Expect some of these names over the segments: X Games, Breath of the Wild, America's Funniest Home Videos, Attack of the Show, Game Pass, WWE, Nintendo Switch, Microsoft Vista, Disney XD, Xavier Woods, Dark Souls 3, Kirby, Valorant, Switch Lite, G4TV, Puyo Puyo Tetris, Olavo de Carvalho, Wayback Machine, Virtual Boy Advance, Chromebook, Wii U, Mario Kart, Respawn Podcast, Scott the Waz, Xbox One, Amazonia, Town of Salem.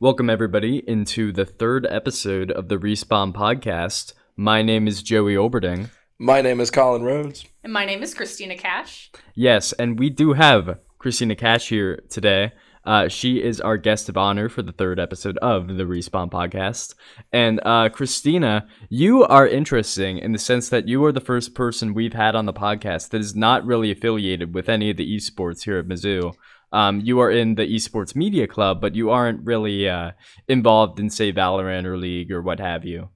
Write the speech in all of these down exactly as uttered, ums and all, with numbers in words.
Welcome, everybody, into the third episode of the Respawn Podcast. My name is Joey Olberding. My name is Colin Rhodes. And my name is Christina Cash. Yes, and we do have Christina Cash here today. Uh, she is our guest of honor for the third episode of the Respawn Podcast. And uh, Christina, you are interesting in the sense that you are the first person we've had on the podcast that is not really affiliated with any of the esports here at Mizzou. Um, you are in the esports media club, but you aren't really uh, involved in, say, Valorant or League or what have you.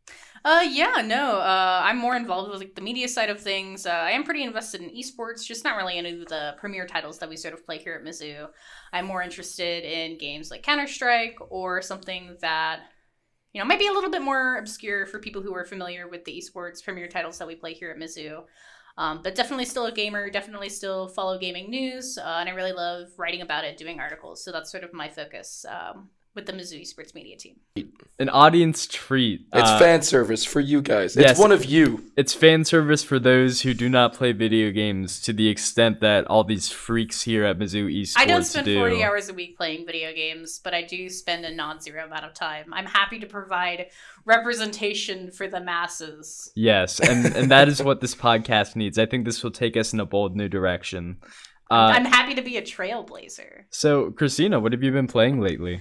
Uh, yeah, no, uh, I'm more involved with like the media side of things. Uh, I am pretty invested in esports, just not really any of the premier titles that we sort of play here at Mizzou. I'm more interested in games like Counter-Strike or something that, you know, might be a little bit more obscure for people who are familiar with the esports premier titles that we play here at Mizzou. Um, but definitely still a gamer, definitely still follow gaming news, uh, and I really love writing about it, doing articles. So that's sort of my focus um, with the Mizzou Esports Media team. An audience treat. It's uh, fan service for you guys. It's yes, one of you. It's fan service for those who do not play video games to the extent that all these freaks here at Mizzou Esports do. I don't spend do. forty hours a week playing video games, but I do spend a non-zero amount of time. I'm happy to provide representation for the masses. Yes, and, and that is what this podcast needs. I think this will take us in a bold new direction. Uh, I'm happy to be a trailblazer. So, Christina, what have you been playing lately?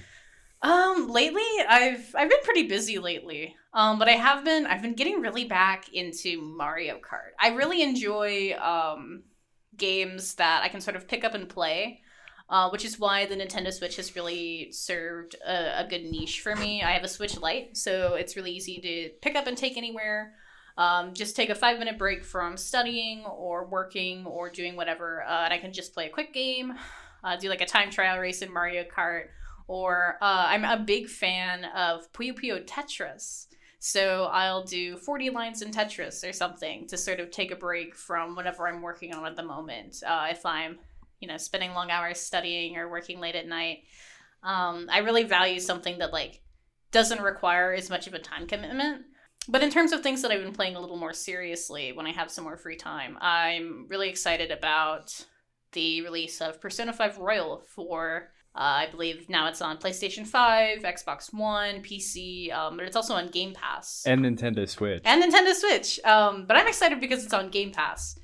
Um, lately, I've I've been pretty busy lately. Um, but I have been I've been getting really back into Mario Kart. I really enjoy um games that I can sort of pick up and play, uh, which is why the Nintendo Switch has really served a, a good niche for me. I have a Switch Lite, so it's really easy to pick up and take anywhere. Um, just take a five minute break from studying or working or doing whatever, uh, and I can just play a quick game, uh, do like a time trial race in Mario Kart. Or uh, I'm a big fan of Puyo Puyo Tetris, so I'll do forty lines in Tetris or something to sort of take a break from whatever I'm working on at the moment. Uh, if I'm, you know, spending long hours studying or working late at night, um, I really value something that like doesn't require as much of a time commitment. But in terms of things that I've been playing a little more seriously when I have some more free time, I'm really excited about the release of Persona five Royal for. Uh, I believe now it's on PlayStation five, Xbox One, P C, um, but it's also on Game Pass. And Nintendo Switch. And Nintendo Switch. Um, but I'm excited because it's on Game Pass.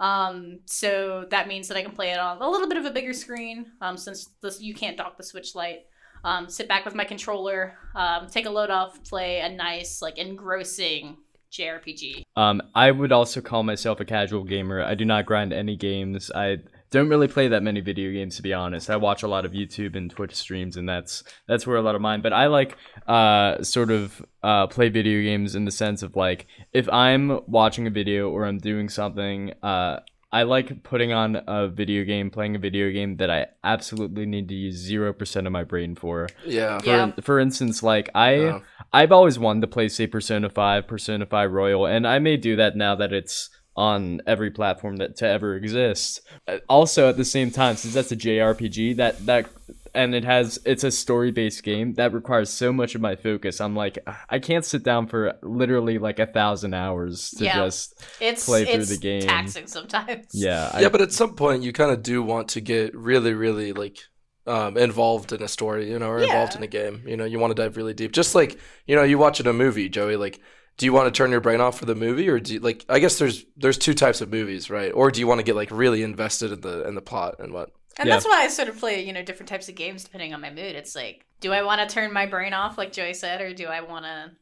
Um, so that means that I can play it on a little bit of a bigger screen, um, since this, you can't dock the Switch Lite. Um, sit back with my controller, um, take a load off, play a nice, like, engrossing J R P G. Um, I would also call myself a casual gamer. I do not grind any games. I... don't really play that many video games, to be honest. I watch a lot of YouTube and Twitch streams, and that's that's where a lot of mine. But I like uh sort of uh play video games in the sense of like if I'm watching a video or I'm doing something, uh I like putting on a video game, playing a video game that I absolutely need to use zero percent of my brain for. Yeah. For, yeah. for instance, like I yeah. I've always wanted to play, say, Persona five, Persona five Royal, and I may do that now that it's on every platform that to ever exist. Also, at the same time, since that's a J R P G, that that and it has it's a story-based game that requires so much of my focus. I'm like, I can't sit down for literally like a thousand hours to yeah. just it's, play through it's the game. It's taxing sometimes. Yeah, I, yeah, but at some point you kind of do want to get really, really like um involved in a story, you know, or yeah. involved in a game. You know, you want to dive really deep, just like you know, you watching a movie, Joey, like. Do you want to turn your brain off for the movie, or do you, like I guess there's there's two types of movies, right? Or do you want to get like really invested in the in the plot and what? And yeah. that's why I sort of play, you know, different types of games depending on my mood. It's like, do I want to turn my brain off, like Joey said, or do I want to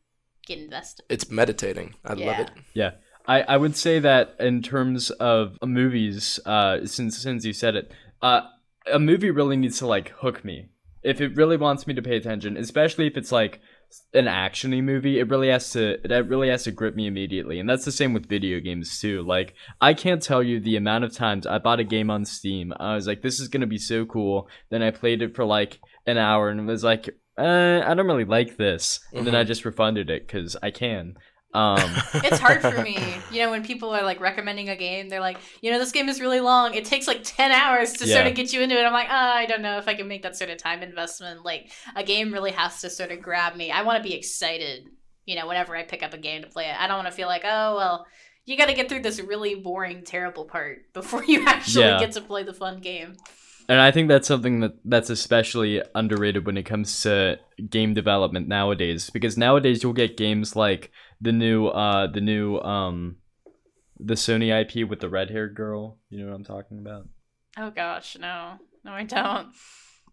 get invested? It's meditating. I yeah. love it. Yeah, I I would say that in terms of movies, uh, since since you said it, uh, a movie really needs to like hook me if it really wants me to pay attention, especially if it's like. An action-y movie, it really has to that really has to grip me immediately. And that's the same with video games too. Like I can't tell you the amount of times I bought a game on Steam. I was like, this is gonna be so cool. Then I played it for like an hour and was like, uh, I don't really like this. Mm-hmm. And then I just refunded it because I can. Um it's hard for me, you know, when people are like recommending a game, they're like, you know, this game is really long, it takes like ten hours to yeah. sort of get you into it. I'm like, oh, I don't know if I can make that sort of time investment. Like a game really has to sort of grab me. I want to be excited, you know, whenever I pick up a game to play it. I don't want to feel like, oh well, you got to get through this really boring terrible part before you actually yeah. get to play the fun game. And I think that's something that that's especially underrated when it comes to game development nowadays, because nowadays you'll get games like the new uh the new um the Sony I P with the red-haired girl. You know what I'm talking about? Oh gosh, no. No, I don't.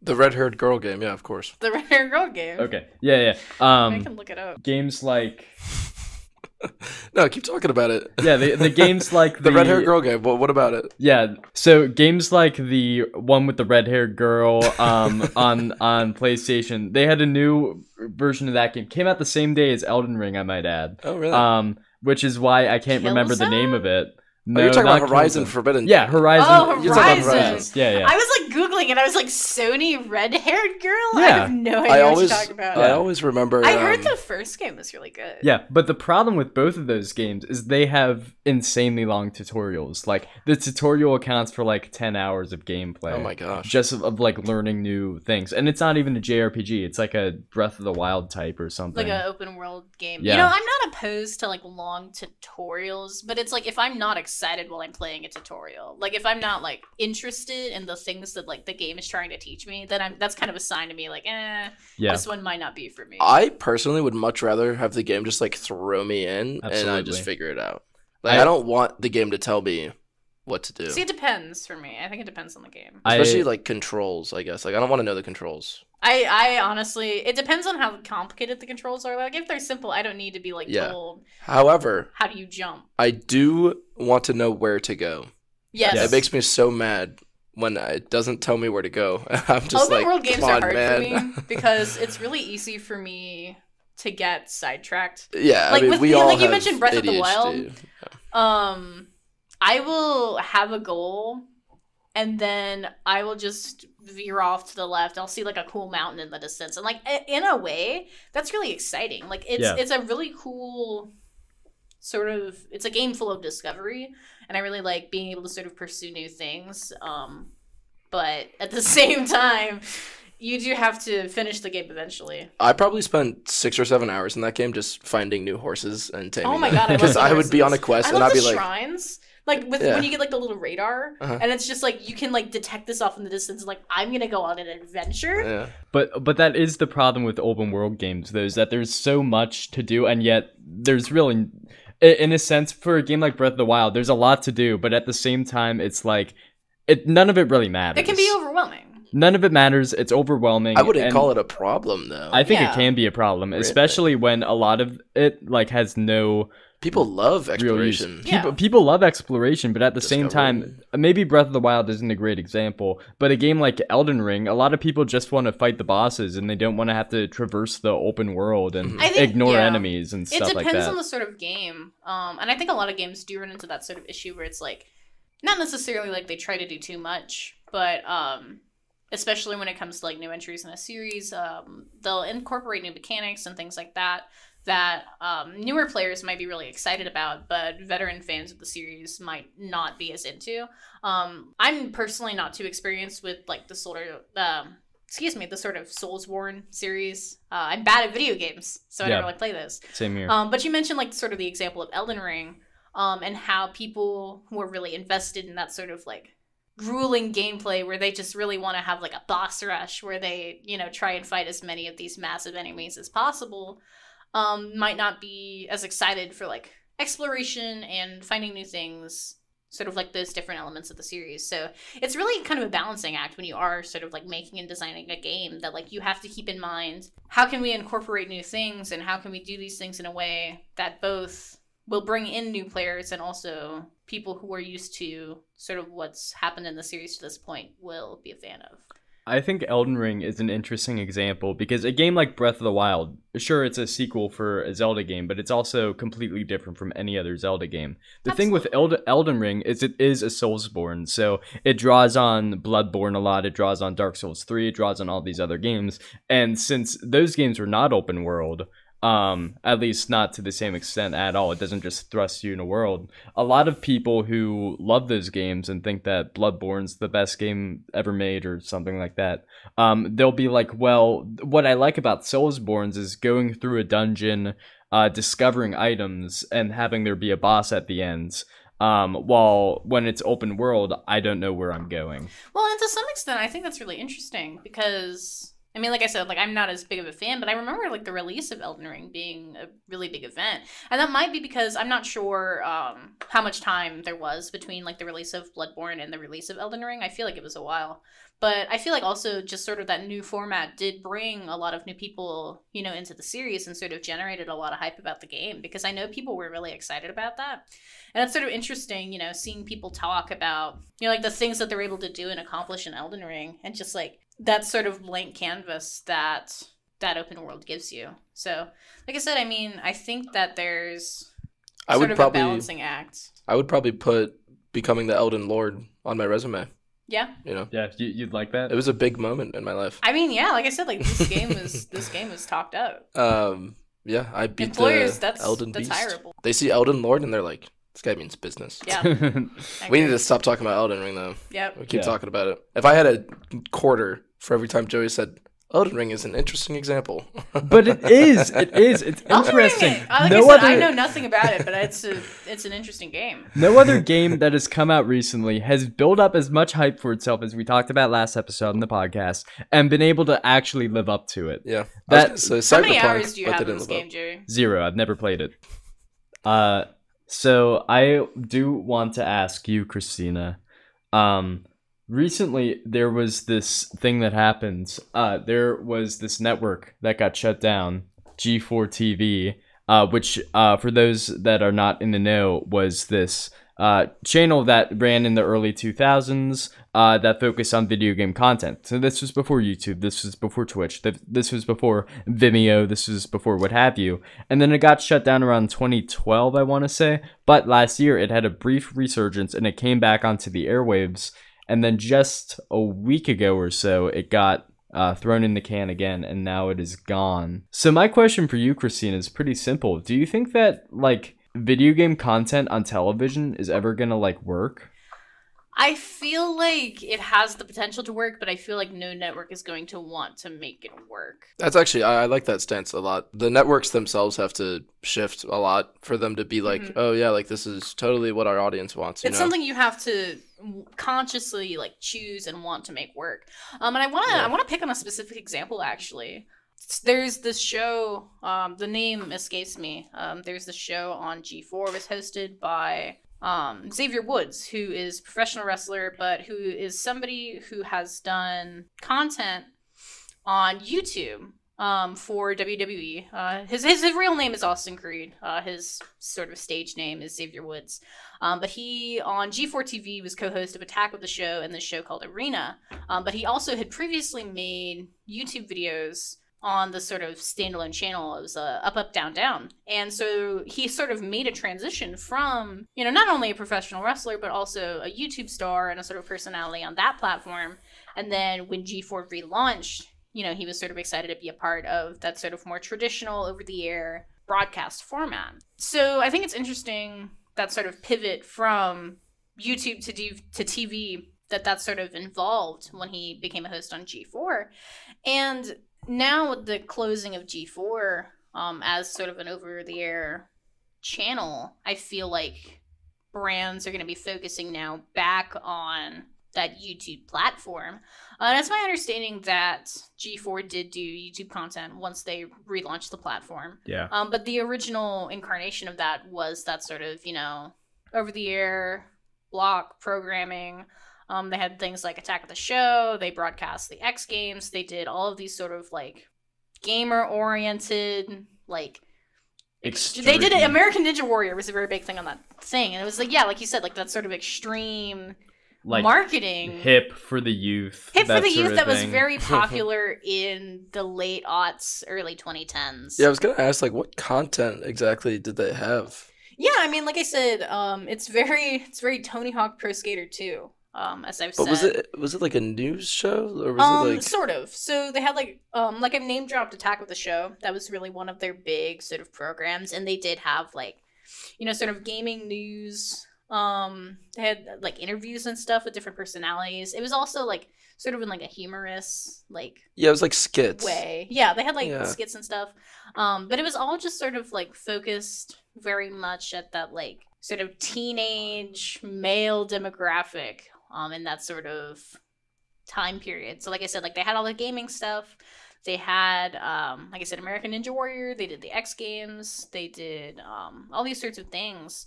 The red-haired girl game, yeah, of course. The red-haired girl game. Okay. Yeah, yeah. Um I can look it up. Games like No, keep talking about it. Yeah, the, the games like the, the red-haired girl game. Well, what about it? Yeah, so games like the one with the red-haired girl um, on on PlayStation. They had a new version of that game. Came out the same day as Elden Ring, I might add. Oh, really? Um, which is why I can't Kill remember Zone? the name of it. No, oh, you're talking about Horizon Forbidden. Yeah, Horizon. Oh, Horizon. Yeah, yeah. I was like Googling and I was like, Sony red-haired girl? Yeah. I have no idea I always, what you're talking about. I always remember. I um, heard the first game was really good. Yeah, but the problem with both of those games is they have insanely long tutorials. Like, the tutorial accounts for like ten hours of gameplay. Oh my gosh. Just of, of like learning new things. And it's not even a J R P G. It's like a Breath of the Wild type or something. Like an open world game. Yeah. You know, I'm not opposed to like long tutorials, but it's like if I'm not excited excited while I'm playing a tutorial, like if I'm not like interested in the things that like the game is trying to teach me, then I'm that's kind of a sign to me like eh yeah. this one might not be for me. I personally would much rather have the game just like throw me in. Absolutely. And I just figure it out. Like I, I don't want the game to tell me what to do. See, it depends for me. I think it depends on the game, especially I, like controls, I guess. Like I don't want to know the controls. I, I honestly, it depends on how complicated the controls are. Like, if they're simple, I don't need to be, like, yeah. told. However, how do you jump? I do want to know where to go. Yes. yes. It makes me so mad when it doesn't tell me where to go. I'm just Open like, world games on, are hard man. for me because it's really easy for me to get sidetracked. Yeah, like I mean, with, we all Like, you mentioned Breath A D H D. Of the Wild. Yeah. Um, I will have a goal, and then I will just veer off to the left. I'll see like a cool mountain in the distance, and like in a way that's really exciting. Like it's yeah. it's a really cool sort of, it's a game full of discovery, and I really like being able to sort of pursue new things, um but at the same time you do have to finish the game eventually. I probably spent six or seven hours in that game just finding new horses and taming. Oh my god, because I, I would be on a quest I and I'd be like shrines. Like with yeah. when you get like the little radar, uh-huh. and it's just like you can like detect this off in the distance. And, like I'm gonna go on an adventure. Yeah. But but that is the problem with open world games, though, is that there's so much to do, and yet there's really, in a sense, for a game like Breath of the Wild, there's a lot to do, but at the same time, it's like, it none of it really matters. It can be overwhelming. None of it matters. It's overwhelming. I wouldn't call it a problem, though. I think yeah. it can be a problem, really. Especially when a lot of it like has no. People love exploration. Yeah. People, people love exploration, but at the Discovery. same time, maybe Breath of the Wild isn't a great example, but a game like Elden Ring, a lot of people just want to fight the bosses, and they don't want to have to traverse the open world and think, ignore yeah. enemies and stuff like that. It depends on the sort of game. Um, and I think a lot of games do run into that sort of issue where it's like, not necessarily like they try to do too much, but um, especially when it comes to like new entries in a series, um, they'll incorporate new mechanics and things like that. that um, newer players might be really excited about, but veteran fans of the series might not be as into. Um, I'm personally not too experienced with like the sort of, um, excuse me, the sort of Soulsborne series. Uh, I'm bad at video games, so yeah. I never like play those. Same here. Um, but you mentioned like sort of the example of Elden Ring, um, and how people who are really invested in that sort of like grueling gameplay where they just really want to have like a boss rush where they, you know, try and fight as many of these massive enemies as possible. Um, might not be as excited for like exploration and finding new things, sort of like those different elements of the series. So it's really kind of a balancing act when you are sort of like making and designing a game that like you have to keep in mind, how can we incorporate new things and how can we do these things in a way that both will bring in new players and also people who are used to sort of what's happened in the series to this point will be a fan of. I think Elden Ring is an interesting example because a game like Breath of the Wild, sure, it's a sequel for a Zelda game, but it's also completely different from any other Zelda game. The Absolutely. thing with Eld- Elden Ring is it is a Soulsborne, so it draws on Bloodborne a lot, it draws on Dark Souls three, it draws on all these other games, and since those games were not open world, um, at least not to the same extent at all, it doesn't just thrust you in a world, a lot of people who love those games and think that Bloodborne's the best game ever made or something like that, um, they'll be like, well, what I like about Soulsborne's is going through a dungeon, uh, discovering items, and having there be a boss at the end. Um, while when it's open world, I don't know where I'm going. Well, and to some extent, I think that's really interesting because, I mean, like I said, like I'm not as big of a fan, but I remember like the release of Elden Ring being a really big event. And that might be because I'm not sure um, how much time there was between like the release of Bloodborne and the release of Elden Ring. I feel like it was a while. But I feel like also just sort of that new format did bring a lot of new people, you know, into the series and sort of generated a lot of hype about the game because I know people were really excited about that. And it's sort of interesting, you know, seeing people talk about, you know, like the things that they're able to do and accomplish in Elden Ring and just like that sort of blank canvas that that open world gives you. So, like I said, I mean, I think that there's I sort would of probably, a balancing act. I would probably put becoming the Elden Lord on my resume. Yeah. You know. Yeah, you'd like that. It was a big moment in my life. I mean, yeah, like I said, like this game was this game was talked up. Um, yeah, I beat Employers, the that's, Elden that's Beast. Hireable. They see Elden Lord and they're like, this guy means business. Yeah. We need to stop talking about Elden Ring though. Yep. We keep yeah. talking about it. If I had a quarter for every time Joey said Elden Ring is an interesting example. But it is. It is. It's interesting. It. Like no I, said, other... I know nothing about it, but it's a, it's an interesting game. No other game that has come out recently has built up as much hype for itself as we talked about last episode in the podcast and been able to actually live up to it. Yeah. That, so how many hours do you have in this game, Jerry? Zero. I've never played it. Uh, so I do want to ask you, Christina, um... recently, there was this thing that happened. Uh, there was this network that got shut down, G four T V, uh, which, uh, for those that are not in the know, was this uh, channel that ran in the early two thousands uh, that focused on video game content. So this was before YouTube. This was before Twitch. This was before Vimeo. This was before what have you. And then it got shut down around twenty twelve, I want to say. But last year, it had a brief resurgence, and it came back onto the airwaves. And then just a week ago or so, it got uh, thrown in the can again, and now it is gone. So my question for you, Christina, is pretty simple. Do you think that, like, video game content on television is ever going to, like, work? I feel like it has the potential to work, but I feel like no network is going to want to make it work. That's actually, I, I like that stance a lot. The networks themselves have to shift a lot for them to be like, mm-hmm. oh yeah, like this is totally what our audience wants. You it's know? something you have to consciously like choose and want to make work. Um, and I want to, yeah. I want to pick on a specific example actually. There's this show, um, the name escapes me. Um, there's this show on G four. It was hosted by Um, Xavier Woods, who is a professional wrestler, but who is somebody who has done content on YouTube um, for W W E. Uh, his, his his real name is Austin Creed. Uh, his sort of stage name is Xavier Woods. Um, but he, on G four T V, was co-host of Attack of the Show and this show called Arena. Um, but he also had previously made YouTube videos on the sort of standalone channel. It was uh, Up, Up, Down, Down. And so he sort of made a transition from, you know, not only a professional wrestler, but also a YouTube star and a sort of personality on that platform. And then when G four relaunched, you know, he was sort of excited to be a part of that sort of more traditional over-the-air broadcast format. So I think it's interesting that sort of pivot from YouTube to, D- to T V that that sort of involved when he became a host on G four. And now with the closing of G four um, as sort of an over-the-air channel, I feel like brands are going to be focusing now back on that YouTube platform. Uh, and it's my understanding that G four did do YouTube content once they relaunched the platform. Yeah. Um, but the original incarnation of that was that sort of, you know, over-the-air block programming. Um, they had things like Attack of the Show, they broadcast the X Games, they did all of these sort of, like, gamer-oriented, like... Extreme. They did it, American Ninja Warrior was a very big thing on that thing, and it was like, yeah, like you said, like, that sort of extreme like marketing. Hip for the youth. Hip for the youth that was very popular in the late aughts, early twenty tens. Yeah, I was gonna ask, like, what content exactly did they have? Yeah, I mean, like I said, um, it's very, it's very Tony Hawk Pro Skater two. Um, as I've but said, was it was it like a news show or was um, it like sort of? So they had like um like I've name dropped Attack of the Show. That was really one of their big sort of programs, and they did have like, you know, sort of gaming news. Um, they had like interviews and stuff with different personalities. It was also like sort of in like a humorous like yeah, it was like skits way. Yeah, they had like yeah. skits and stuff. Um, but it was all just sort of like focused very much at that like sort of teenage male demographic um, in that sort of time period. So like I said, like they had all the gaming stuff. They had, um, like I said, American Ninja Warrior. They did the X Games. They did um, all these sorts of things.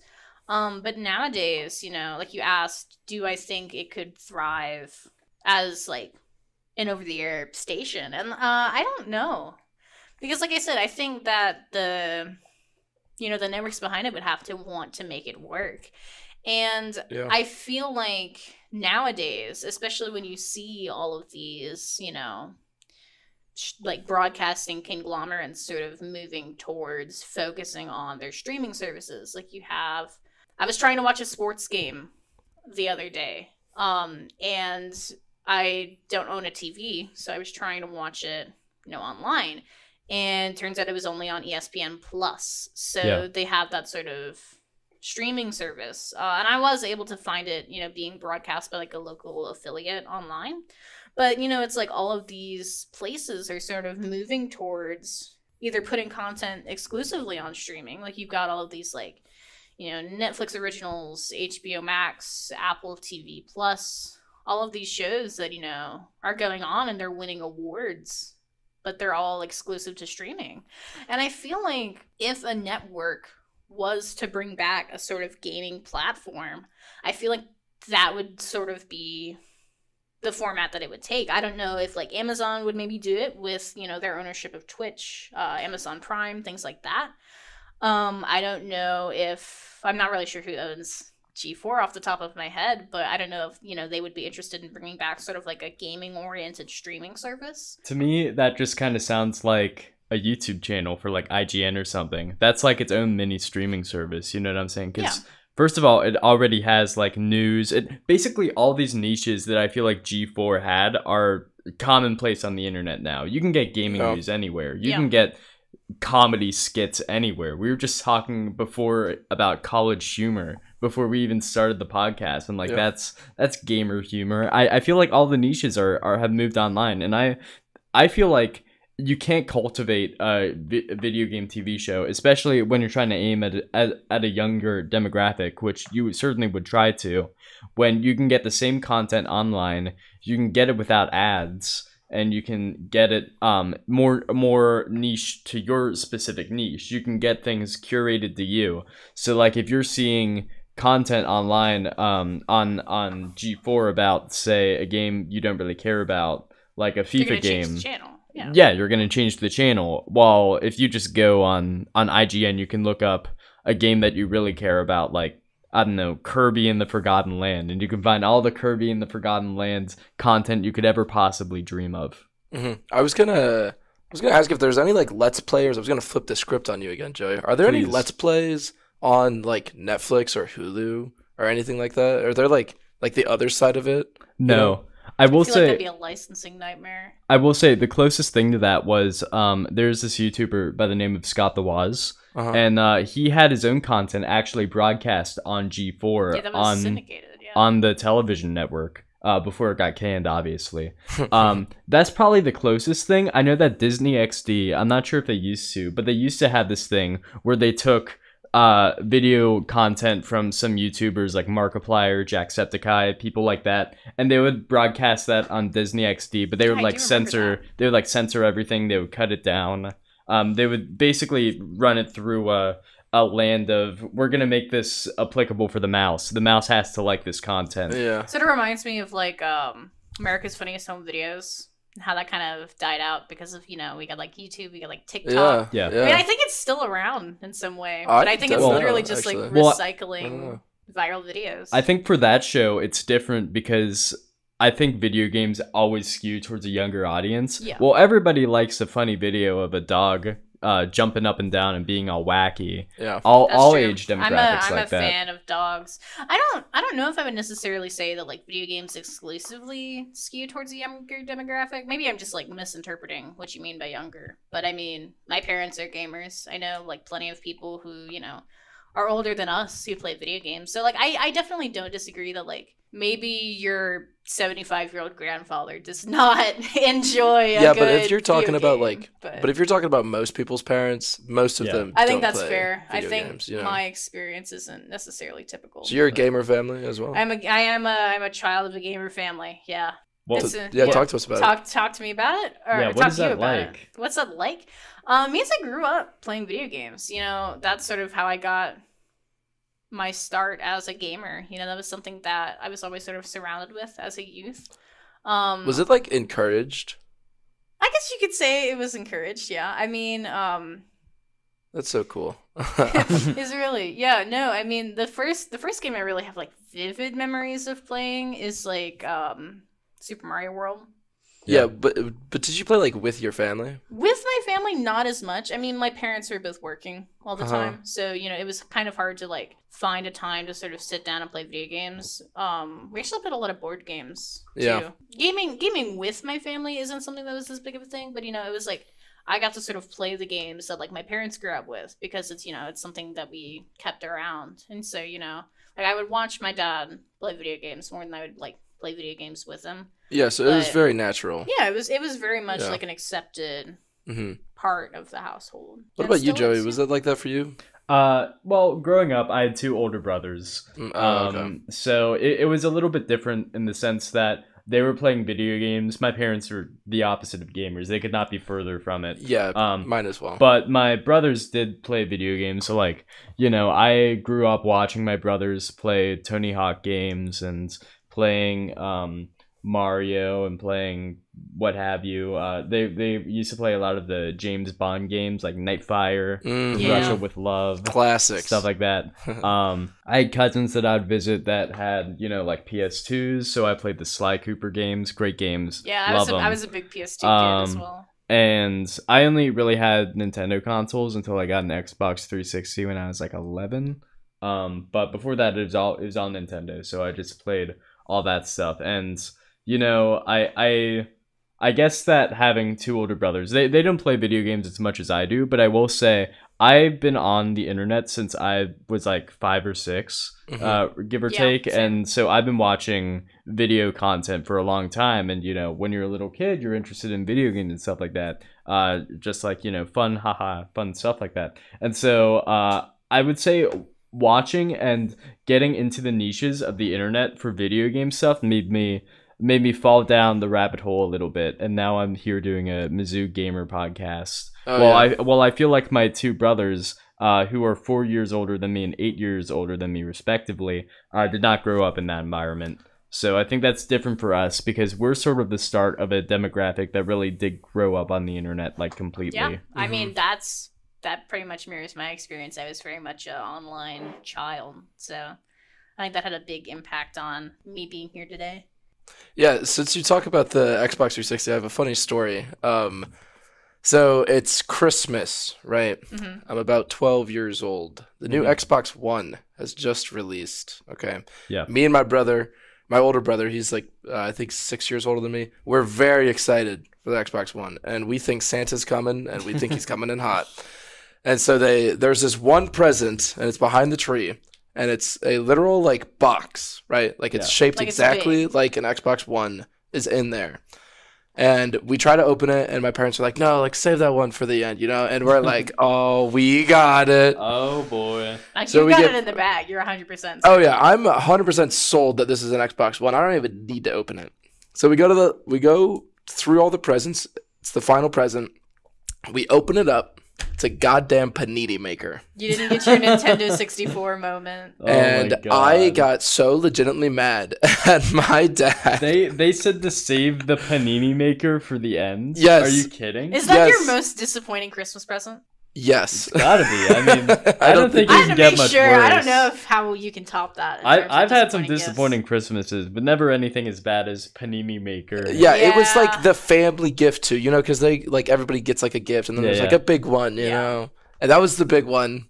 Um, but nowadays, you know, like you asked, do I think it could thrive as like an over-the-air station? And uh, I don't know. Because like I said, I think that the, you know, the networks behind it would have to want to make it work. And yeah. I feel like nowadays, especially when you see all of these, you know, like broadcasting conglomerates sort of moving towards focusing on their streaming services. Like you have, I was trying to watch a sports game the other day, um, and I don't own a T V, so I was trying to watch it, you know, online, and turns out it was only on E S P N Plus. So yeah. they have that sort of streaming service, uh, and I was able to find it, you know, being broadcast by like a local affiliate online. But, you know, it's like all of these places are sort of moving towards either putting content exclusively on streaming. Like you've got all of these like, you know, Netflix originals, H B O Max, Apple T V Plus, all of these shows that, you know, are going on and they're winning awards, but they're all exclusive to streaming. And I feel like if a network was to bring back a sort of gaming platform, I feel like that would sort of be the format that it would take. I don't know if like Amazon would maybe do it with, you know, their ownership of Twitch, uh, Amazon Prime, things like that. Um, I don't know if, I'm not really sure who owns G four off the top of my head, but I don't know if, you know, they would be interested in bringing back sort of like a gaming oriented streaming service. To me, that just kind of sounds like a YouTube channel for like I G N or something. That's like its own mini streaming service. You know what I'm saying? 'Cause yeah. First of all, it already has like news. It basically all these niches that I feel like G four had are commonplace on the internet now. You can get gaming oh. news anywhere. You yeah. can get comedy skits anywhere. We were just talking before about college humor before we even started the podcast, and like yeah. that's that's gamer humor. I, I feel like all the niches are are have moved online, and I I feel like you can't cultivate a video game T V show, especially when you're trying to aim at, at at a younger demographic, which you certainly would try to, when you can get the same content online, you can get it without ads, and you can get it um more more niche to your specific niche. You can get things curated to you. So like if you're seeing content online um on on G four about, say, a game you don't really care about, like a FIFA game, Yeah. yeah, you're going to change the channel. While if you just go on, on I G N, you can look up a game that you really care about, like, I don't know, Kirby in the Forgotten Land, and you can find all the Kirby in the Forgotten Land content you could ever possibly dream of. Mm-hmm. I was going to I was gonna ask if there's any, like, Let's Players. I was going to flip the script on you again, Joey. Are there Please. any Let's Plays on, like, Netflix or Hulu or anything like that? Are there, like, like the other side of it? No. You know? I will I feel say like that'd be a licensing nightmare. I will say the closest thing to that was um, there's this YouTuber by the name of Scott the Waz, uh-huh. and uh, he had his own content actually broadcast on G four yeah, that was on syndicated, yeah. on the television network uh, before it got canned, obviously. um, that's probably the closest thing. I know that Disney X D, I'm not sure if they used to, but they used to have this thing where they took uh, video content from some YouTubers like Markiplier, Jacksepticeye, people like that, and they would broadcast that on Disney X D, but they would yeah, like censor, they would like censor everything. They would cut it down. Um, they would basically run it through a, a land of, we're going to make this applicable for the mouse. The mouse has to like this content. Yeah. Sort of reminds me of like, um, America's Funniest Home Videos. How that kind of died out because of, you know, we got like YouTube, we got like TikTok. Yeah, yeah. I mean, I think it's still around in some way, but I, I think it's literally know, just actually. like recycling well, viral videos. I think for that show, it's different because I think video games always skew towards a younger audience. Yeah. Well, everybody likes a funny video of a dog uh, jumping up and down and being all wacky. Yeah, all That's all true. age demographics I'm a, I'm like that. I'm a fan of dogs. I don't I don't know if I would necessarily say that like video games exclusively skew towards the younger demographic. Maybe I'm just like misinterpreting what you mean by younger. But I mean, my parents are gamers. I know like plenty of people who, you know, are older than us who play video games. So like I, I definitely don't disagree that like maybe your seventy-five year old grandfather does not enjoy a yeah, good but if you're talking about game, like but... but if you're talking about most people's parents, most of yeah. them I think don't that's play fair. I think games, you know? My experience isn't necessarily typical. So you're a gamer family as well? I'm a I am a I'm a child of a gamer family, yeah. Well, a, yeah, what, talk to us about talk, it. Talk to me about it. Or yeah, what talk is to that you about like? It. What's that like? Um, me as I grew up playing video games. You know, that's sort of how I got my start as a gamer. You know, that was something that I was always sort of surrounded with as a youth. Um, was it like encouraged? I guess you could say it was encouraged. Yeah, I mean, um, that's so cool. It's really yeah. No, I mean the first the first game I really have like vivid memories of playing is like. Um, Super Mario World. Yeah, but but did you play like with your family? With my family, not as much. I mean, my parents were both working all the uh-huh. time, so you know it was kind of hard to like find a time to sort of sit down and play video games. Um, we actually played a lot of board games too. Yeah. Gaming gaming with my family isn't something that was this big of a thing, but you know it was like I got to sort of play the games that like my parents grew up with because it's you know it's something that we kept around, and so you know like I would watch my dad play video games more than I would like. play video games with them. Yeah, so but, it was very natural. Yeah, it was it was very much yeah. like an accepted mm-hmm. part of the household. What and about you, Joey? Is. Was that like that for you? Uh, well, growing up, I had two older brothers. Mm, oh, um, okay. So it, it was a little bit different in the sense that they were playing video games. My parents were the opposite of gamers. They could not be further from it. Yeah, um, mine as well. But my brothers did play video games. So, like, you know, I grew up watching my brothers play Tony Hawk games and playing um Mario and playing what have you. Uh they they used to play a lot of the James Bond games like Nightfire, mm. yeah. Russia with Love, classics, stuff like that. um I had cousins that I'd visit that had, you know, like P S twos, so I played the Sly Cooper games. Great games. Yeah, I, Love was, a, I was a big P S two um, kid as well. And I only really had Nintendo consoles until I got an Xbox three sixty when I was like eleven. Um but before that it was all it was all Nintendo, so I just played all that stuff. And you know, I I I guess that having two older brothers, they they don't play video games as much as I do, but I will say I've been on the internet since I was like five or six, mm-hmm. uh, give or yeah, take, same. And so I've been watching video content for a long time. And you know, when you're a little kid, you're interested in video games and stuff like that, uh, just like you know, fun, haha, fun stuff like that. And so uh, I would say. Watching and getting into the niches of the internet for video game stuff made me made me fall down the rabbit hole a little bit, and now I'm here doing a Mizzou Gamer podcast. Oh, well, yeah. I well I feel like my two brothers, uh, who are four years older than me and eight years older than me respectively, uh, did not grow up in that environment. So I think that's different for us because we're sort of the start of a demographic that really did grow up on the internet like completely. Yeah, I mm-hmm. mean that's. That pretty much mirrors my experience. I was very much an online child. So I think that had a big impact on me being here today. Yeah, since you talk about the Xbox three sixty, I have a funny story. Um, so it's Christmas, right? Mm-hmm. I'm about twelve years old. The new mm-hmm. Xbox One has just released, okay? Yeah. Me and my brother, my older brother, he's like, uh, I think six years older than me. We're very excited for the Xbox One. And we think Santa's coming, and we think he's coming in hot. And so they there's this one present, and it's behind the tree, and it's a literal, like, box, right? Like, it's yeah. shaped like exactly it's like an Xbox One is in there. And we try to open it, and my parents are like, no, like, save that one for the end, you know? And we're like, oh, we got it. Oh, boy. Like, so you got get, it in the bag. You're one hundred percent sold. Oh, yeah. I'm one hundred percent sold that this is an Xbox One. I don't even need to open it. So we go to the we go through all the presents. It's the final present. We open it up. It's a goddamn panini maker. You didn't get your Nintendo sixty-four moment. Oh and I got so legitimately mad at my dad. They they said to save the panini maker for the end? Yes. Are you kidding? Is that yes. your most disappointing Christmas present? Yes. It's gotta be. I mean, I don't think you can get much sure. worse. I don't know if how you can top that. I, I've had some disappointing gifts. Christmases, but never anything as bad as panini maker. Yeah, yeah. It was like the family gift too, you know, because they like everybody gets like a gift, and then yeah, there's yeah. like a big one, you yeah. know, and that was the big one.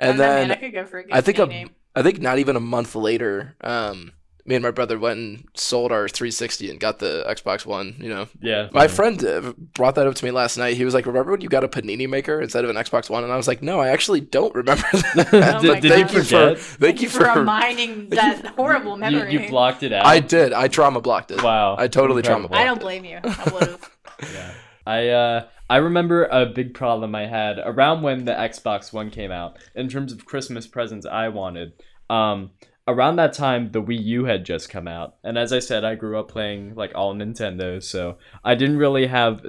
And, and then, then man, I, could go for a I think a, I think not even a month later, um, me and my brother went and sold our three sixty and got the Xbox One, you know? Yeah. My yeah. friend brought that up to me last night. He was like, remember when you got a Panini Maker instead of an Xbox One? And I was like, no, I actually don't remember that. Oh did, did thank, you for, thank, thank you for reminding that you, horrible memory. You, you blocked it out? I did. I trauma blocked it. Wow. I totally Incredible. trauma blocked it. I don't blame you. I would've. yeah. I, uh... I remember a big problem I had around when the Xbox One came out in terms of Christmas presents I wanted. Um, around that time, the Wii U had just come out. And as I said, I grew up playing like all Nintendo. So I didn't really have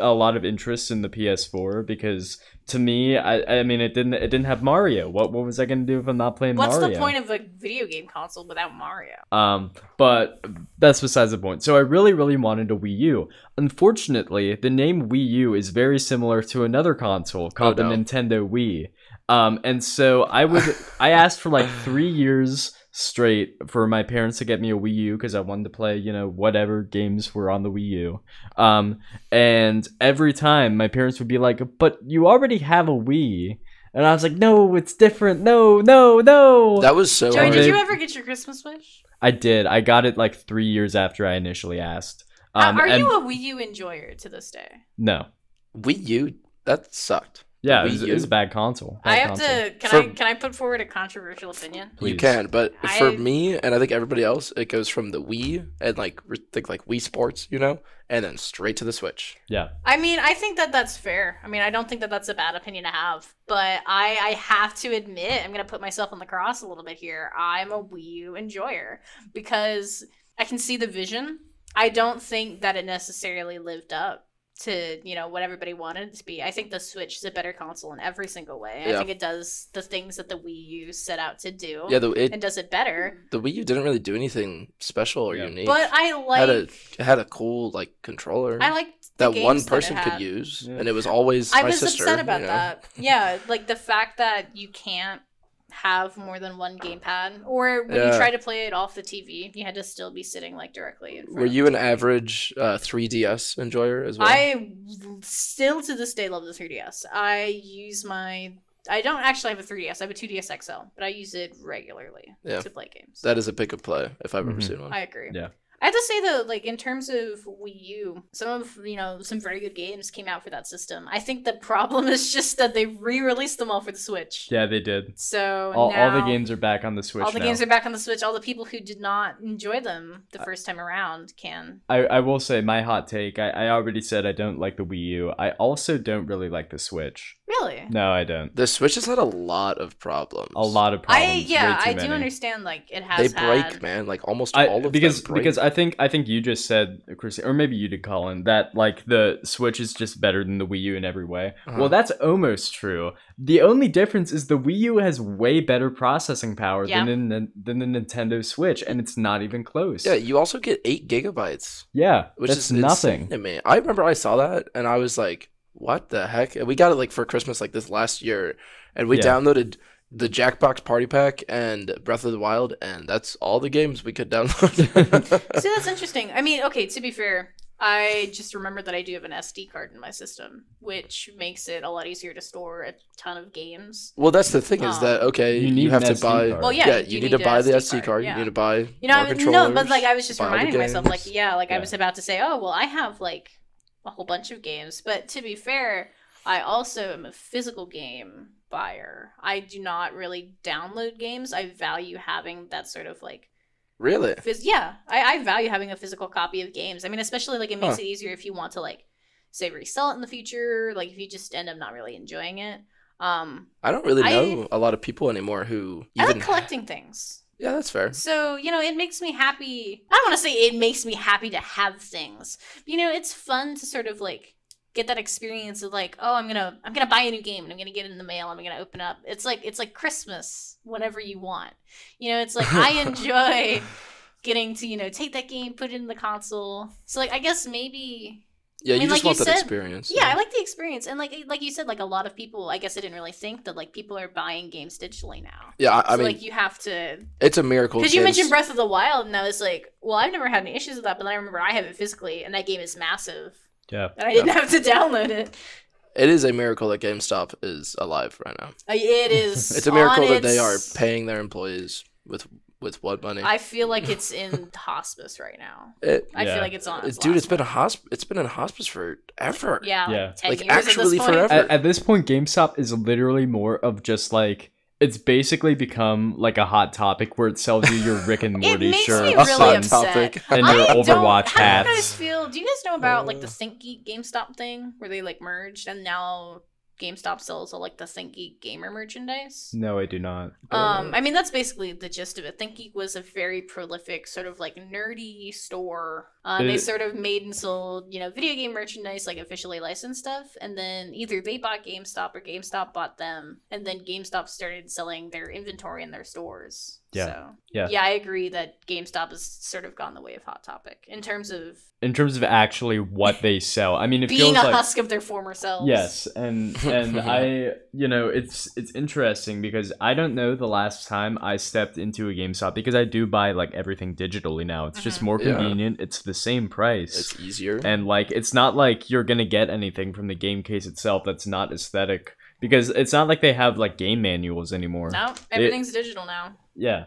a lot of interest in the P S four because to me, I, I mean, it didn't it didn't have Mario. What what was I going to do if I'm not playing What's Mario? What's the point of a video game console without Mario? Um, but that's besides the point. So I really, really wanted a Wii U. Unfortunately, the name Wii U is very similar to another console called oh, no. the Nintendo Wii. Um, and so I would I asked for like three years straight for my parents to get me a Wii U because I wanted to play, you know, whatever games were on the Wii U. Um, and every time my parents would be like, but you already have a Wii. And I was like, no, it's different. No, no, no. That was so Joey, hard. Did you ever get your Christmas wish? I did. I got it like three years after I initially asked. Um, uh, are you a Wii U enjoyer to this day? No. Wii U? That sucked. Yeah, it was, it was a bad console. Bad I have console. to. Can for, I can I put forward a controversial opinion? Please. You can, but I, for me and I think everybody else, it goes from the Wii and like think like Wii Sports, you know, and then straight to the Switch. Yeah. I mean, I think that that's fair. I mean, I don't think that that's a bad opinion to have, but I I have to admit, I'm gonna put myself on the cross a little bit here. I'm a Wii U enjoyer because I can see the vision. I don't think that it necessarily lived up to, you know, what everybody wanted it to be. I think the Switch is a better console in every single way. Yeah. I think it does the things that the Wii U set out to do. Yeah, the, it, and does it better. The Wii U didn't really do anything special or yeah. unique. But I like had a it had a cool like controller. I like that one person that could use, yeah. and it was always I my was sister, upset about you know? that. Yeah, like the fact that you can't have more than one gamepad, or when yeah. you try to play it off the T V, you had to still be sitting like directly in front. Were you an average uh, three D S enjoyer as well? I still to this day love the three D S. I use my I don't actually have a three D S. I have a two D S X L, but I use it regularly yeah. to play games. That is a pick and play if I've mm-hmm. ever seen one. I agree. Yeah. I have to say though, like in terms of Wii U, some of you know some very good games came out for that system. I think the problem is just that they re-released them all for the Switch. Yeah, they did. So all, now, all the games are back on the Switch. All the now. games are back on the Switch. All the people who did not enjoy them the first time around can. I, I will say my hot take. I, I already said I don't like the Wii U. I also don't really like the Switch. Really? No, I don't. The Switch has had a lot of problems. A lot of problems. I yeah, I many. do understand. Like it has. They break, had... man. Like almost I, all of because, them break. Because I. I think I think you just said, Chris, or maybe you did, Colin, that like the Switch is just better than the Wii U in every way. Uh-huh. Well, that's almost true. The only difference is the Wii U has way better processing power yeah. than the, than the Nintendo Switch, and it's not even close. Yeah, you also get eight gigabytes. Yeah, which that's is nothing. Man, I remember I saw that and I was like, "What the heck?" And we got it like for Christmas, like this last year, and we yeah. downloaded the Jackbox Party Pack and Breath of the Wild, and that's all the games we could download. See, that's interesting. I mean, okay, to be fair, I just remembered that I do have an S D card in my system, which makes it a lot easier to store a ton of games. Well, that's the thing um, is that, okay, you, need you have to buy... Card. Well, yeah, yeah you, you need, need to buy the S D card. Yeah. You need to buy You know, I mean, no, but like I was just reminding myself, like, yeah, like yeah. I was about to say, oh, well, I have like a whole bunch of games. But to be fair, I also am a physical game buyer. I do not really download games. I value having that sort of like really phys- yeah I, I value having a physical copy of games. I mean, especially like it makes huh. it easier if you want to like say resell it in the future, like if you just end up not really enjoying it. um I don't really know I, a lot of people anymore who even I like collecting things. Yeah, that's fair. So, you know, it makes me happy. I don't want to say it makes me happy to have things, but, you know, it's fun to sort of like get that experience of like, oh, I'm gonna I'm gonna buy a new game and I'm gonna get it in the mail and I'm gonna open up. It's like it's like Christmas whenever you want. You know, it's like I enjoy getting to, you know, take that game, put it in the console. So like I guess maybe Yeah, I mean, you just like want you that said, experience. Yeah, yeah, I like the experience. And like like you said, like a lot of people, I guess I didn't really think that like people are buying games digitally now. Yeah, I, so, I mean like you have to It's a miracle. Because you mentioned Breath of the Wild and I was like, well, I've never had any issues with that, but then I remember I have it physically and that game is massive. Yeah, and I didn't yeah. have to download it. It is a miracle that GameStop is alive right now. It is. It's a miracle that its... they are paying their employees with with blood money. I feel like it's in hospice right now. It, I yeah. feel like it's on. Its Dude, it's been a hosp. It's been in hospice forever. Yeah, yeah. Like, like years actually at forever. At, at this point, GameStop is literally more of just like. It's basically become like a hot topic where it sells you your Rick and Morty shirt really and your Overwatch hats. How do you guys feel? Do you guys know about like the ThinkGeek GameStop thing where they like merged and now GameStop sells all like the ThinkGeek gamer merchandise? No, I do not. Um, I mean that's basically the gist of it. ThinkGeek was a very prolific sort of like nerdy store. Uh, they sort of made and sold, you know, video game merchandise, like officially licensed stuff. And then either they bought GameStop or GameStop bought them. And then GameStop started selling their inventory in their stores. Yeah. So, yeah. Yeah, I agree that GameStop has sort of gone the way of Hot Topic in terms of... In terms of actually what they sell. I mean, it feels like... Being a husk of their former selves. Yes. And, and yeah. I, you know, it's it's interesting because I don't know the last time I stepped into a GameStop because I do buy like everything digitally now. It's mm-hmm. just more convenient. Yeah. It's the same price. It's easier. And like it's not like you're gonna get anything from the game case itself that's not aesthetic. Because it's not like they have like game manuals anymore. No, everything's it, digital now. Yeah.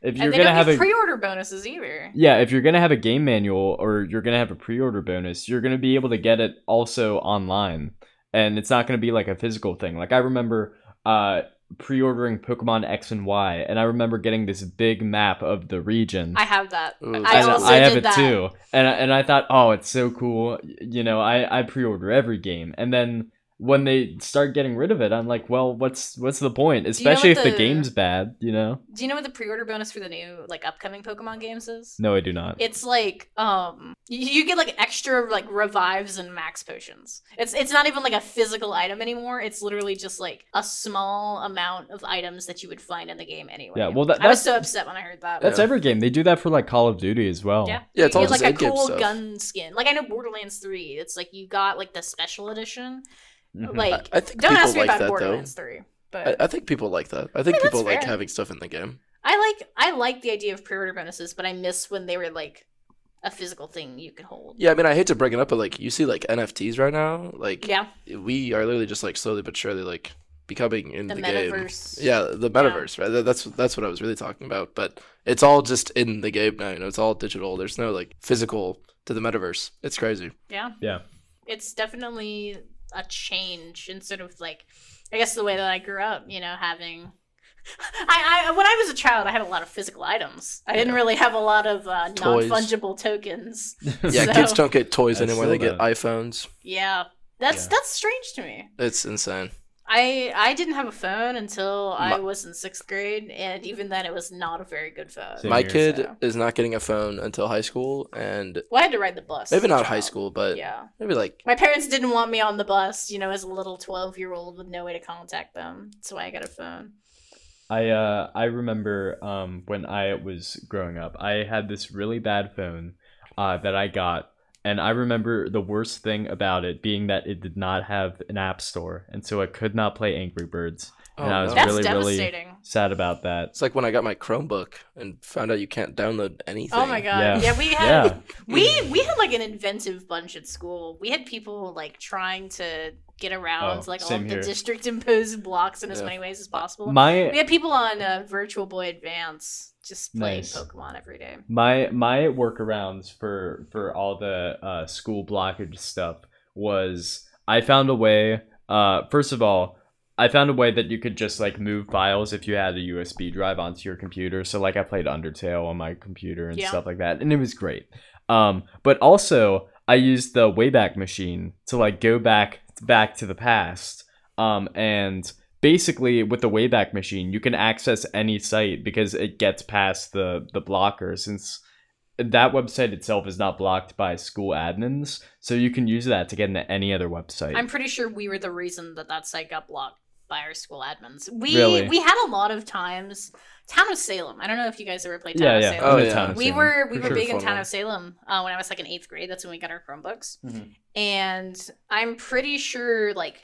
If you're and they gonna don't have, have a, pre-order bonuses either. Yeah, if you're gonna have a game manual or you're gonna have a pre-order bonus, you're gonna be able to get it also online. And it's not gonna be like a physical thing. Like I remember uh pre-ordering Pokemon X and Y, and I remember getting this big map of the region. I have that. Ooh. I also I have did it that. too, and I, and I thought, oh, it's so cool. You know, I I pre-order every game, and then when they start getting rid of it, I'm like, well, what's what's the point? Especially you know if the, the game's bad, you know. Do you know what the pre-order bonus for the new like upcoming Pokemon games is? No, I do not. It's like um, you get like extra like revives and max potions. It's it's not even like a physical item anymore. It's literally just like a small amount of items that you would find in the game anyway. Yeah, well, that, that's, I was so upset when I heard that. That's yeah. every game. They do that for like Call of Duty as well. Yeah, yeah, it's you all get, just like a cool stuff. Gun skin. Like I know Borderlands three. It's like you got like the special edition. Mm-hmm. Like, I, I think don't ask me like about that, Borderlands though. three, but I, I think people like that. I think yeah, people like having stuff in the game. I like, I like the idea of pre-order bonuses, but I miss when they were like a physical thing you could hold. Yeah, I mean, I hate to bring it up, but like, you see like N F Ts right now. Like, yeah. we are literally just like slowly but surely like becoming in the, the metaverse. game. Yeah, the metaverse. Yeah. Right. That's that's what I was really talking about. But it's all just in the game now. You know, it's all digital. There's no like physical to the metaverse. It's crazy. Yeah. Yeah. It's definitely a change in sort of like I guess the way that I grew up, you know, having I, I when I was a child I had a lot of physical items. I yeah. didn't really have a lot of uh, non-fungible tokens. Yeah, so. Kids don't get toys I anymore, they that. get iPhones. Yeah. That's yeah. that's strange to me. It's insane. I I didn't have a phone until my, I was in sixth grade, and even then it was not a very good phone. My years, kid so. is not getting a phone until high school, and well, I had to ride the bus. Maybe not high school, but yeah, maybe like my parents didn't want me on the bus, you know, as a little twelve-year-old with no way to contact them. That's why I got a phone. I uh I remember um when I was growing up, I had this really bad phone, uh that I got. And I remember the worst thing about it being that it did not have an app store. And so I could not play Angry Birds. Oh, and I was that's really, devastating. really sad about that. It's like when I got my Chromebook and found out you can't download anything. Oh, my God. Yeah, yeah we had yeah. we we had like an inventive bunch at school. We had people like trying to get around oh, like all of the district-imposed blocks in yeah. as many ways as possible. My... We had people on uh, Virtual Boy Advance. Just playing nice. Pokemon every day. My my workarounds for for all the uh, school blockage stuff was I found a way. Uh, first of all, I found a way that you could just like move files if you had a U S B drive onto your computer. So like I played Undertale on my computer and yeah. stuff like that, and it was great. Um, but also I used the Wayback Machine to like go back back to the past. Um, and basically, with the Wayback Machine, you can access any site because it gets past the, the blocker, since that website itself is not blocked by school admins. So you can use that to get into any other website. I'm pretty sure we were the reason that that site got blocked by our school admins. We really? we had a lot of times... Town of Salem. I don't know if you guys ever played Town yeah, of yeah. Salem. Oh, yeah. Town of we Salem. were we For were sure big in Town of Salem uh, when I was like in eighth grade. That's when we got our Chromebooks. Mm-hmm. And I'm pretty sure... like.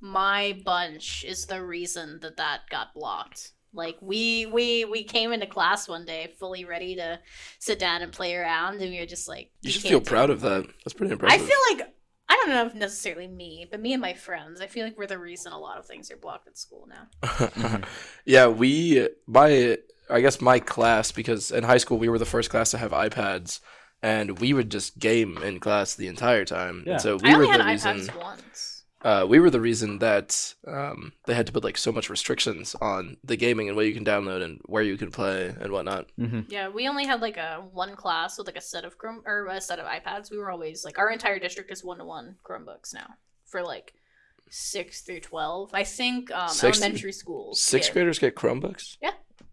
My bunch is the reason that that got blocked. Like we we we came into class one day fully ready to sit down and play around, and we were just like, you, you should feel proud of that. That's pretty impressive. I feel like I don't know if necessarily me, but me and my friends, I feel like we're the reason a lot of things are blocked at school now. Yeah, we my I guess my class, because in high school we were the first class to have iPads, and we would just game in class the entire time. Yeah. And so we I only were had the reason, iPads once. Uh, we were the reason that um, they had to put like so much restrictions on the gaming and what you can download and where you can play and whatnot. Mm-hmm. Yeah, we only had like a one class with like a set of Chrome or a set of iPads. We were always like, our entire district is one to one Chromebooks now for like six through twelve. I think um, sixth, elementary schools. Sixth get, graders get Chromebooks. Yeah.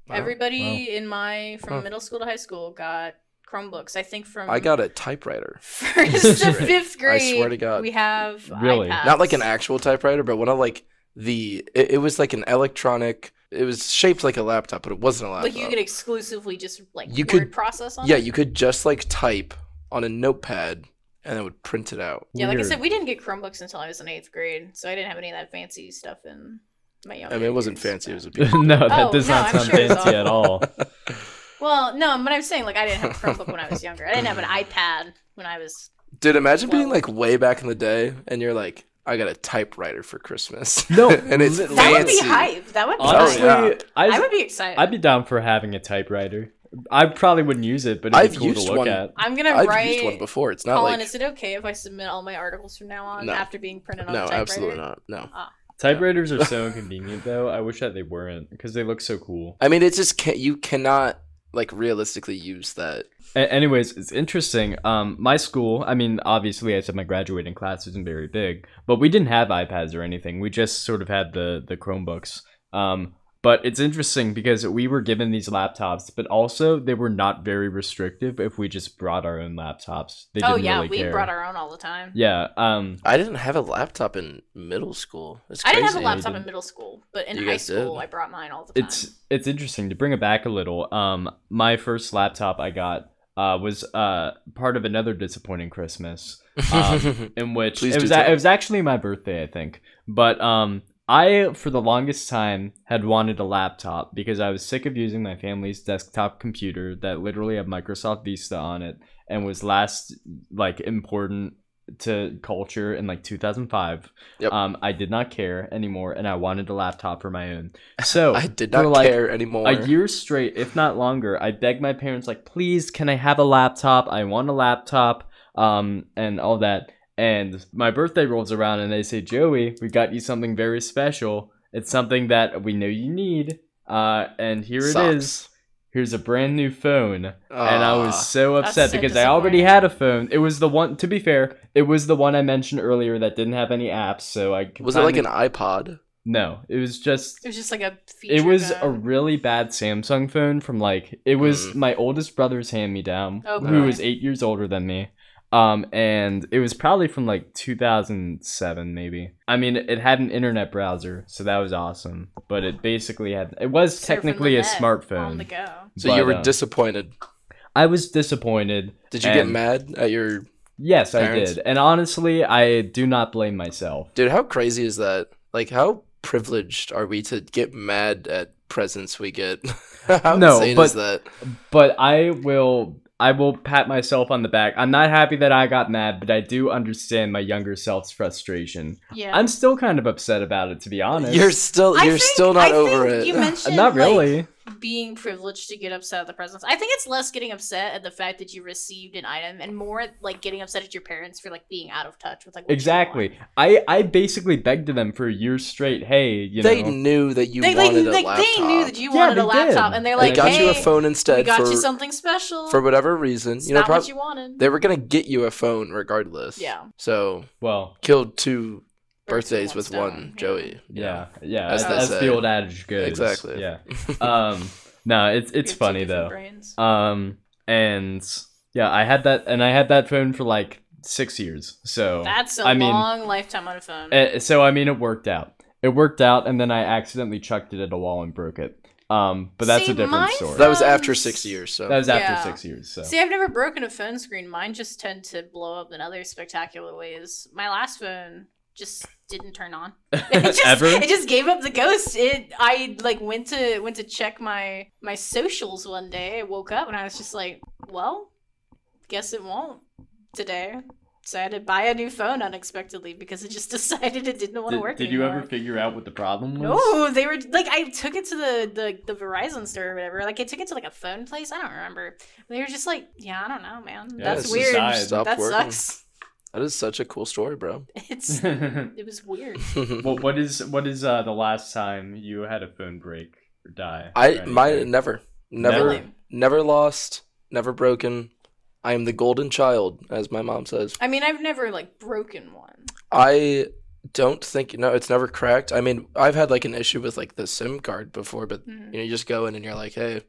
Wow. Everybody wow. in my from huh. middle school to high school got Chromebooks. I think from I got a typewriter. First to fifth grade. I swear to God. We have really iPads. Not like an actual typewriter, but one of like the it, it was like an electronic. It was shaped like a laptop, but it wasn't a laptop. Like you could exclusively just like you word could, process on. Yeah, it? You could just like type on a notepad. And it would print it out. Yeah, Weird. Like I said, we didn't get Chromebooks until I was in eighth grade, so I didn't have any of that fancy stuff in my young. I mean, it wasn't fancy. But... It was a beautiful... no, that oh, does no, not I'm sound sure fancy at all. Well, no, but I'm saying like I didn't have a Chromebook when I was younger. I didn't have an iPad when I was. Dude, imagine well, being like way back in the day, and you're like, I got a typewriter for Christmas. No, and it's that fancy. Would be hype. That would be honestly, yeah. I, I would be excited. I'd be down for having a typewriter. I probably wouldn't use it, but it'd I've be cool used to look one. At. I'm gonna I've write. I've used one before. It's not Colin, like. Is it okay if I submit all my articles from now on no. after being printed on no, a typewriter? No, absolutely not. No. Ah. Typewriters are so inconvenient, though. I wish that they weren't because they look so cool. I mean, it's just can't, you cannot like realistically use that. A anyways, it's interesting. Um, my school. I mean, obviously, I said my graduating class isn't very big, but we didn't have iPads or anything. We just sort of had the the Chromebooks. Um. But it's interesting because we were given these laptops, but also they were not very restrictive if we just brought our own laptops. They didn't oh, yeah, really we care. Brought our own all the time. Yeah. Um, I didn't have a laptop in middle school. It's crazy. I didn't have a laptop in middle school, but in you high school, did. I brought mine all the time. It's it's interesting to bring it back a little. Um, my first laptop I got uh, was uh, part of another disappointing Christmas, um, in which Please it was it was actually my birthday, I think, but. Um, I, for the longest time, had wanted a laptop because I was sick of using my family's desktop computer that literally had Microsoft Vista on it and was last, like, important to culture in, like, two thousand five. Yep. Um, I did not care anymore, and I wanted a laptop for my own. So I did not for, like, care anymore. A year straight, if not longer, I begged my parents, like, please, can I have a laptop? I want a laptop, um, and all that. And my birthday rolls around and they say, Joey, we got you something very special. It's something that we know you need. Uh, and here Sucks. It is. Here's a brand new phone. Uh, and I was so upset so because I already had a phone. It was the one, to be fair, it was the one I mentioned earlier that didn't have any apps. So I Was it like an iPod? No, it was just. It was just like a feature. It was phone. A really bad Samsung phone from like, it was mm. my oldest brother's hand-me-down, okay. who was eight years older than me. Um, and it was probably from like two thousand seven, maybe. I mean, it had an internet browser, so that was awesome. But it basically had, it was Surfing technically a smartphone. On the go. So but, you were uh, disappointed. I was disappointed. Did you get mad at your Yes, parents? I did. And honestly, I do not blame myself. Dude, how crazy is that? Like, how privileged are we to get mad at presents we get? How no, insane but, is that? But I will... I will pat myself on the back. I'm not happy that I got mad, but I do understand my younger self's frustration. Yeah. I'm still kind of upset about it, to be honest. You're still you're think, still not I over it. You mentioned not really. Like, being privileged to get upset at the presents. I think it's less getting upset at the fact that you received an item and more like getting upset at your parents for like being out of touch with like what Exactly. You want. I I basically begged to them for a year straight, hey, you they know. They knew that you they, wanted like, a laptop. They knew that you yeah, wanted a laptop did. And they're like, they got hey, you a phone instead. We got for, you something special. For whatever reason it's you know probably they were gonna get you a phone regardless yeah so well killed two birthdays with one, one Joey yeah yeah, yeah as, as the old adage goes exactly yeah um no it's it's funny though brains. um and yeah I had that and I had that phone for like six years, so that's a I long mean, lifetime on a phone it, so I mean it worked out it worked out and then I accidentally chucked it at a wall and broke it. Um, but that's See, a different story. Phones... That was after six years. So that was after yeah. six years. So. See, I've never broken a phone screen. Mine just tend to blow up in other spectacular ways. My last phone just didn't turn on. It just, Ever? It just gave up the ghost. It. I like went to went to check my my socials one day. I woke up and I was just like, well, guess it won't today. So I had to buy a new phone unexpectedly because it just decided it didn't want to work. Did anymore. You ever figure out what the problem was? No, they were like, I took it to the, the, the Verizon store or whatever. Like I took it to like a phone place. I don't remember. They were just like, yeah, I don't know, man. Yeah, that's weird. That working. Sucks. That is such a cool story, bro. It's it was weird. Well, what is what is uh, the last time you had a phone break or die? I or my never, never, never, never lost, never broken. I am the golden child, as my mom says. I mean, I've never, like, broken one. I don't think, no, it's never cracked. I mean, I've had, like, an issue with, like, the SIM card before, but, mm-hmm. you know, you just go in and you're like, hey.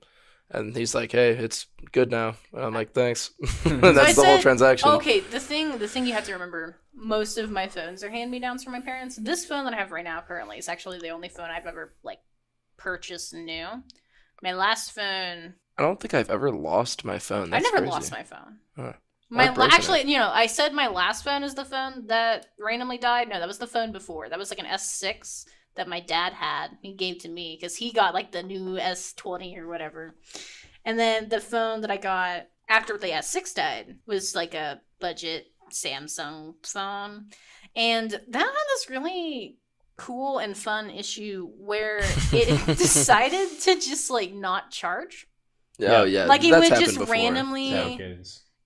And he's like, hey, it's good now. And I'm like, thanks. And that's so the said, whole transaction. Okay, the thing the thing you have to remember, most of my phones are hand-me-downs from my parents. This phone that I have right now currently is actually the only phone I've ever, like, purchased new. My last phone... I don't think I've ever lost my phone. That's I never crazy. lost my phone. Huh. My actually, it. you know, I said my last phone is the phone that randomly died. No, that was the phone before. That was like an S six that my dad had. He gave to me because he got like the new S twenty or whatever. And then the phone that I got after the S six died was like a budget Samsung phone. And that had this really cool and fun issue where it decided to just like not charge. Yeah. Oh yeah, like it That's would just before. randomly yeah,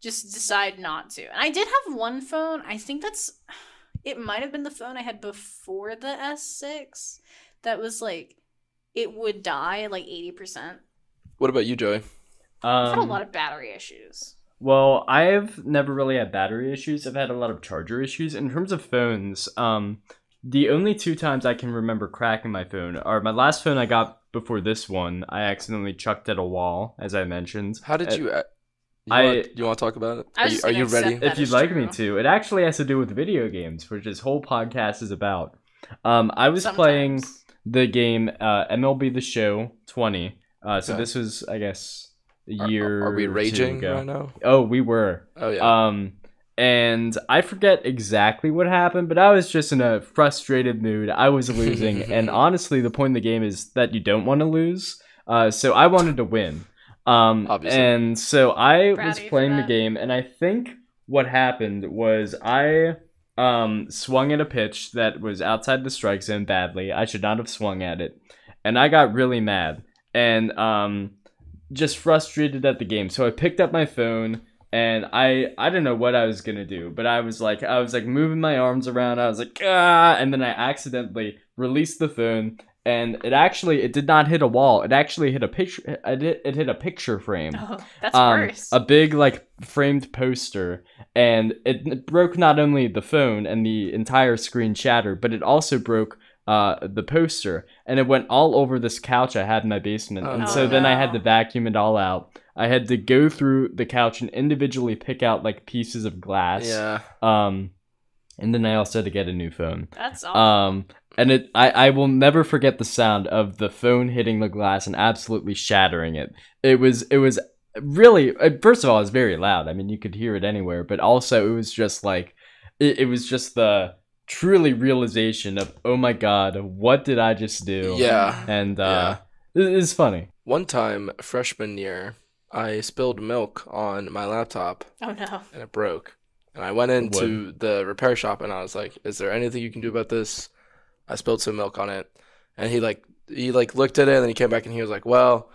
just decide not to. And I did have one phone. I think that's it. Might have been the phone I had before the S six. That was like it would die like eighty percent. What about you, Joey? Um, I've had a lot of battery issues. Well, I've never really had battery issues. I've had a lot of charger issues. In terms of phones, um, the only two times I can remember cracking my phone are my last phone I got. Before this one, I accidentally chucked at a wall, as I mentioned. How did you? you I want, you want to talk about it? Are you, are you ready? If you'd like true. me to, it actually has to do with video games, which this whole podcast is about. Um, I was Sometimes. playing the game uh, M L B The Show twenty. Uh, so okay. this was, I guess, a year. Are, are we raging right now? Oh, we were. Oh yeah. Um, and I forget exactly what happened, but I was just in a frustrated mood. I was losing, and honestly, the point of the game is that you don't want to lose. Uh, so I wanted to win. Um, Obviously. And so I Proud was playing the game, and I think what happened was I um, swung at a pitch that was outside the strike zone badly. I should not have swung at it, and I got really mad and um, just frustrated at the game. So I picked up my phone. And I, I don't know what I was going to do, but I was like, I was like moving my arms around. I was like, ah, and then I accidentally released the phone and it actually, it did not hit a wall. It actually hit a picture. It hit, it hit a picture frame. Oh, that's um, worse. A big like framed poster. And it, it broke not only the phone and the entire screen shattered, but it also broke uh, the poster. And it went all over this couch I had in my basement. Oh, and so no. then I had to vacuum it all out. I had to go through the couch and individually pick out like pieces of glass. Yeah. Um, and then I also had to get a new phone. That's awesome. Um, and it, I, I will never forget the sound of the phone hitting the glass and absolutely shattering it. It was, it was really, first of all, it was very loud. I mean, you could hear it anywhere, but also it was just like, it, it was just the truly realization of, oh my God, what did I just do? Yeah. And uh, yeah. It, it's funny. One time, freshman year, I spilled milk on my laptop. Oh, no. And it broke. And I went into what? the repair shop, and I was like, is there anything you can do about this? I spilled some milk on it. And he, like, he like looked at it, and then he came back, and he was like, well,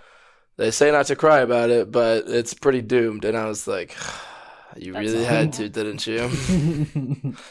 they say not to cry about it, but it's pretty doomed. And I was like, you That's really had to, didn't you?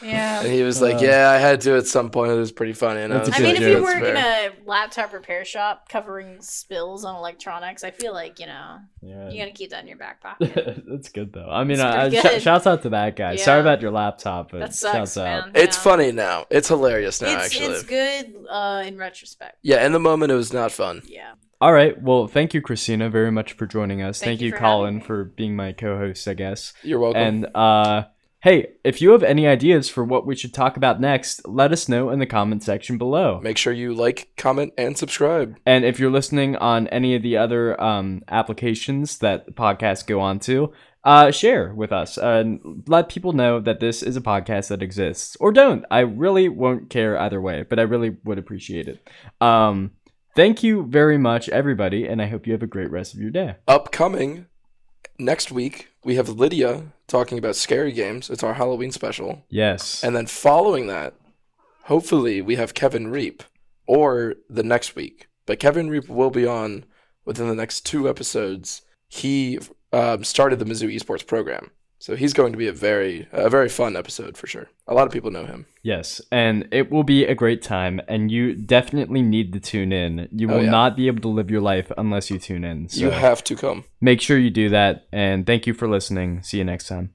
Yeah. And he was like, yeah, I had to at some point. It was pretty funny. And I, was I mean, like, if you work fair. in a laptop repair shop covering spills on electronics, I feel like, you know, yeah. you got to keep that in your back pocket. That's good, though. I mean, I, I, sh- shouts out to that guy. Yeah. Sorry about your laptop. But that sucks, man. It's yeah. funny now. It's hilarious now, it's, actually. It's good uh, in retrospect. Yeah, in the moment, it was not fun. Yeah. All right. Well, thank you, Christina, very much for joining us. Thank, thank you, you for Colin, for being my co-host, I guess. You're welcome. And uh, hey, if you have any ideas for what we should talk about next, let us know in the comment section below. Make sure you like, comment, and subscribe. And if you're listening on any of the other um, applications that podcasts go on to, uh, share with us and let people know that this is a podcast that exists. Or don't. I really won't care either way, but I really would appreciate it. Um Thank you very much, everybody, and I hope you have a great rest of your day. Upcoming next week, we have Lydia talking about scary games. It's our Halloween special. Yes. And then following that, hopefully we have Kevin Reap or the next week. But Kevin Reap will be on within the next two episodes. He um, started the Mizzou Esports program. So he's going to be a very a very fun episode for sure. A lot of people know him. Yes, and it will be a great time, and you definitely need to tune in. You will oh, yeah. not be able to live your life unless you tune in. So you have to come. Make sure you do that, and thank you for listening. See you next time.